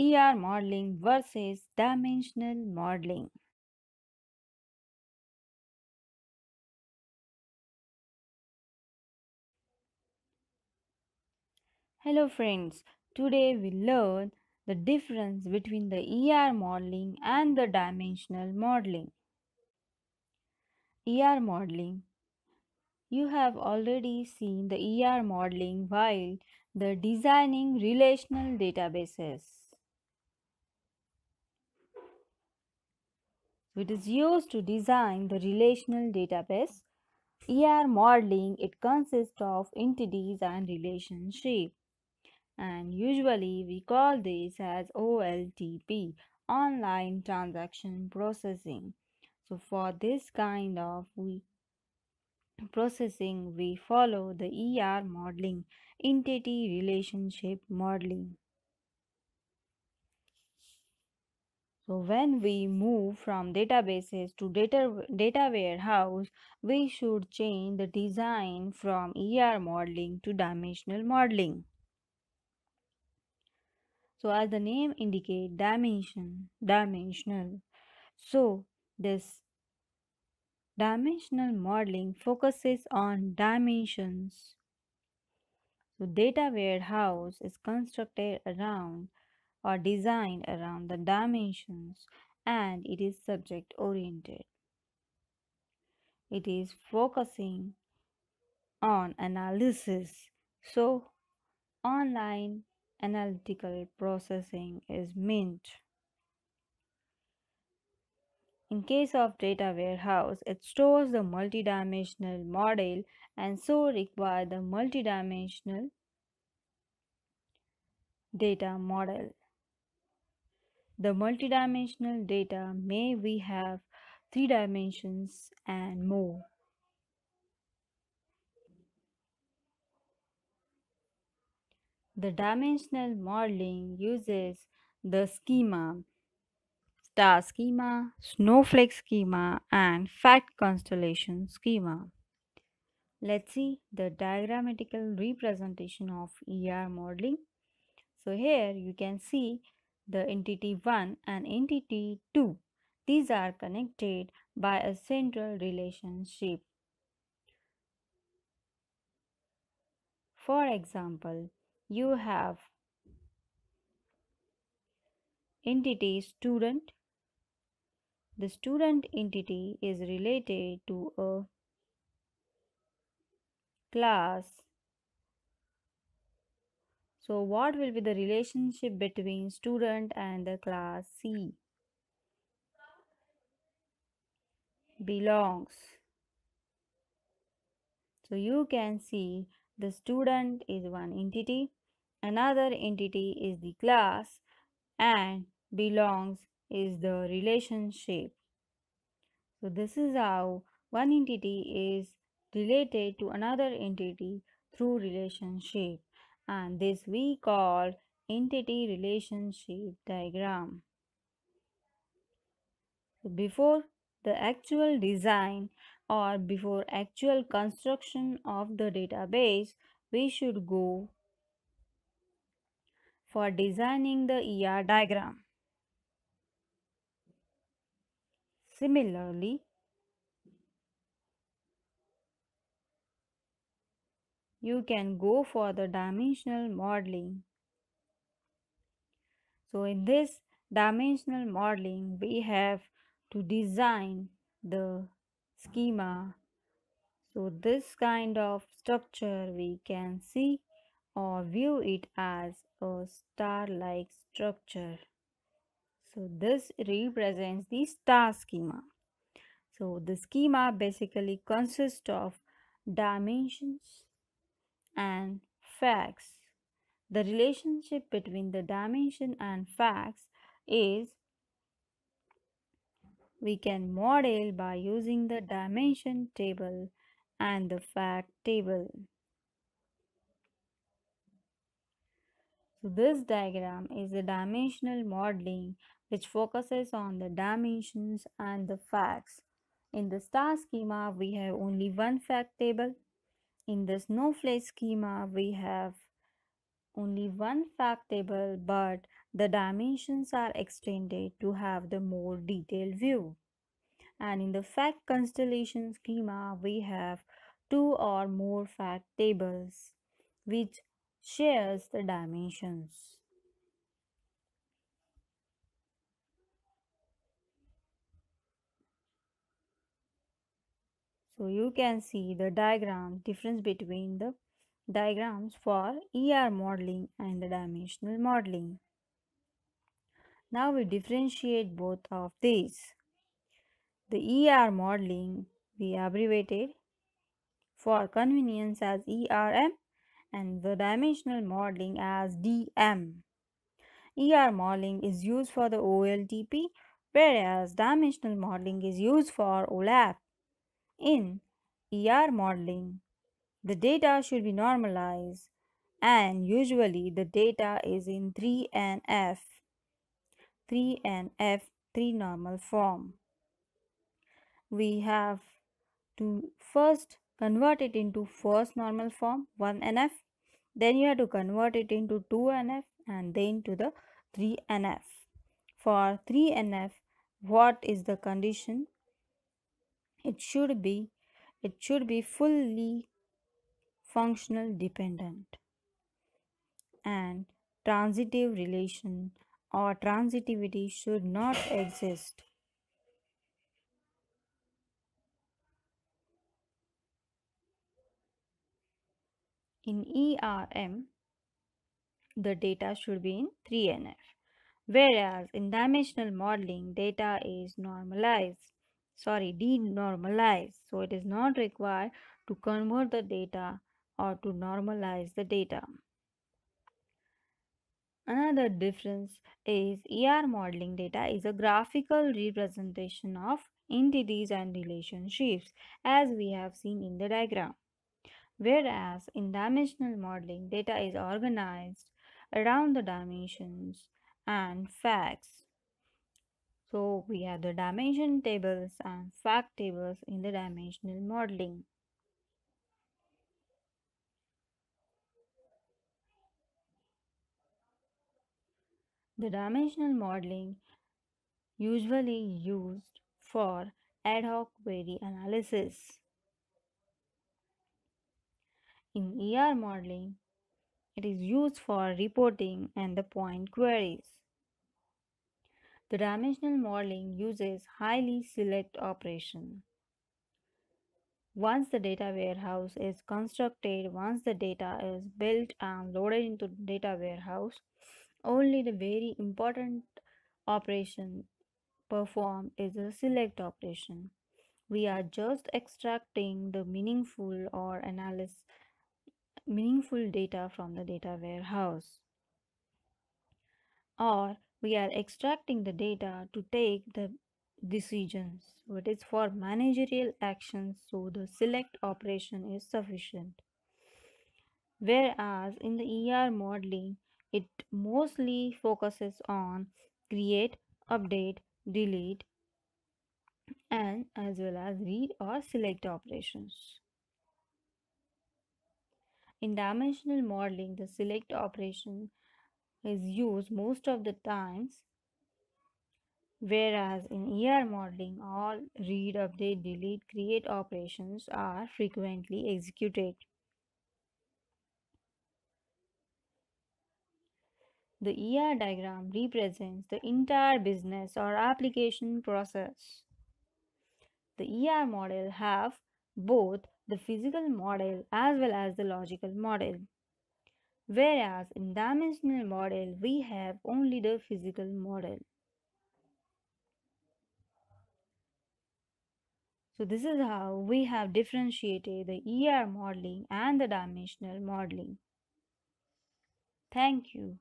ER modeling versus dimensional modeling. Hello friends, today we learn the difference between the ER modeling and the dimensional modeling. ER modeling. You have already seen the ER modeling while the designing relational databases. It is used to design the relational database. ER modeling, it consists of entities and relationships, and usually we call this as OLTP, online transaction processing. So for this kind of processing, we follow the ER modeling, entity relationship modeling. So when we move from databases to data warehouse, we should change the design from ER modeling to dimensional modeling. So as the name indicates, dimensional. So this dimensional modeling focuses on dimensions. So data warehouse is constructed around or designed around the dimensions, and it is subject oriented. It is focusing on analysis. So online analytical processing is meant. In case of data warehouse, it stores the multidimensional model and so requires the multidimensional data model. The multidimensional data may we have 3 dimensions and more. The dimensional modeling uses the schema, star schema, snowflake schema, and fact constellation schema. Let's see the diagrammatical representation of ER modeling. So here you can see the entity 1 and entity 2. These are connected by a central relationship. For example, you have entity student. The student entity is related to a class. So what will be the relationship between student and the class C? Belongs. So you can see the student is one entity, another entity is the class, and belongs is the relationship. So this is how one entity is related to another entity through relationship. And this we call entity relationship diagram. Before the actual design or before actual construction of the database, we should go for designing the ER diagram. Similarly, you can go for the dimensional modeling. So in this dimensional modeling, we have to design the schema. So this kind of structure we can see or view it as a star-like structure. So this represents the star schema. So the schema basically consists of dimensions and facts. The relationship between the dimension and facts is we can model by using the dimension table and the fact table. So this diagram is the dimensional modeling, which focuses on the dimensions and the facts. In the star schema, we have only one fact table. In the snowflake schema, we have only one fact table, but The dimensions are extended to have the more detailed view. And in the fact constellation schema, we have two or more fact tables which shares the dimensions. So you can see the diagram, difference between the diagrams for ER modeling and the dimensional modeling. Now we differentiate both of these. The ER modeling we abbreviated for convenience as ERM and the dimensional modeling as DM. ER modeling is used for the OLTP, whereas dimensional modeling is used for OLAP. In ER modeling, the data should be normalized and usually the data is in 3NF, 3 normal form. We have to first convert it into first normal form 1NF, then you have to convert it into 2NF and then to the 3NF. For 3NF, what is the condition? It should be fully functional dependent and transitive relation or transitivity should not exist. In ERM, the data should be in 3NF, whereas in dimensional modeling, data is denormalized, so it is not required to convert the data or to normalize the data. Another difference is ER modeling data is a graphical representation of entities and relationships, as we have seen in the diagram, whereas in dimensional modeling, data is organized around the dimensions and facts. So we have the dimension tables and fact tables in the dimensional modeling. The dimensional modeling usually used for ad hoc query analysis. In ER modeling, it is used for reporting and the point queries. The dimensional modeling uses highly select operation. Once the data warehouse is constructed, once the data is built and loaded into the data warehouse, only the very important operation performed is a select operation. We are just extracting the meaningful or meaningful data from the data warehouse, or we are extracting the data to take the decisions. So it is for managerial actions, so the select operation is sufficient. Whereas in the ER modeling, it mostly focuses on create, update, delete, and as well as read or select operations. In dimensional modeling, the select operation is used most of the times, whereas in ER modeling, all read, update, delete, create operations are frequently executed. The ER diagram represents the entire business or application process. The ER model have both the physical model as well as the logical model. Whereas in dimensional model, we have only the physical model. So this is how we have differentiated the ER modeling and the dimensional modeling. Thank you.